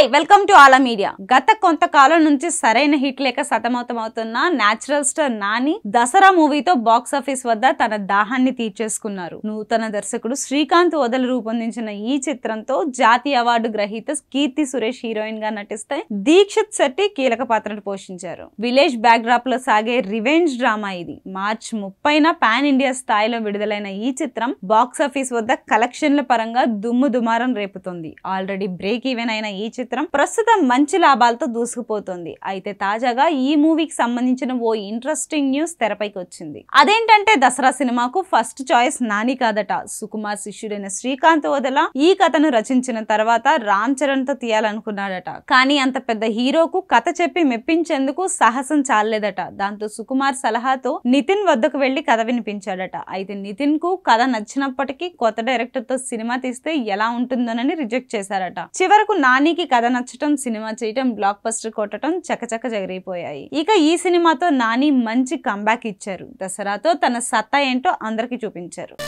High welcome to आला media गत కొంతకాలం నుంచి సరైన హిట్ లేక సతమతమవుతున్న నేచురల్ స్టార్ నాని దసరా మూవీతో బాక్స్ ఆఫీస్ వద్ద తన దాహాన్ని తీర్చేసుకున్నారు. నూతన దర్శకుడు శ్రీకాంత్ వదల రూపొందించిన ఈ చిత్రంతో జాతీయ అవార్డు గ్రహీత కీర్తి సురేష్ హీరోయిన్ గా నటిస్తే దీక్షిత్ శెట్టి కీలక పాత్రను పోషించారు. విలేజ్ బ్యాక్ డ్రాప్ లో సాగే రివెంజ్ డ్రామా ఇది మార్చి 30న పాన్ ఇండియా స్థాయిలో విడుదలైన ఈ చిత్రం బాక్స్ ఆఫీస్ వద్ద కలెక్షన్ల పరంగా దుమ్ము దుమారం రేపుతుంది. ఆల్రెడీ బ్రేక్ ఈవెన్ అయిన ఈ ప్రస్తుతం మంచి లాభాలతో దూసుకుపోతుంది. అయితే తాజాగా ఈ మూవీకి సంబంధించిన ఓ ఇంట్రెస్టింగ్ న్యూస్ తెరపైకి వచ్చింది. అదేంటంటే దసరా సినిమాకు ఫస్ట్ చాయిస్ నాని కాదట. సుకుమార్ శిష్యుడైన శ్రీకాంత్ వదల ఈ కథను రచించిన తర్వాత రామ్ చరణ్ తో తీయాలనుకున్నాడట. కానీ అంత పెద్ద హీరోకు కథ చెప్పి మెప్పించేందుకు సాహసం చాలలేదట. దాంతో సుకుమార్ సలహాతో నితిన్ వద్దకు వెళ్లి కథ వినిపించాడట. అయితే నితిన్ కు కథ నచ్చినప్పటికీ కొత్త డైరెక్టర్ తో సినిమా తీస్తే ఎలా ఉంటుందోనని రిజెక్ట్ చేశారట. చివరకు నానికి కథ నచ్చటం, సినిమా చేయటం, బ్లాక్ బస్టర్ కొట్టడం చకచక జరిగిపోయాయి. ఇక ఈ సినిమాతో నాని మంచి కంబ్యాక్ ఇచ్చారు. దసరాతో తన సత్తా ఏంటో అందరికీ చూపించారు.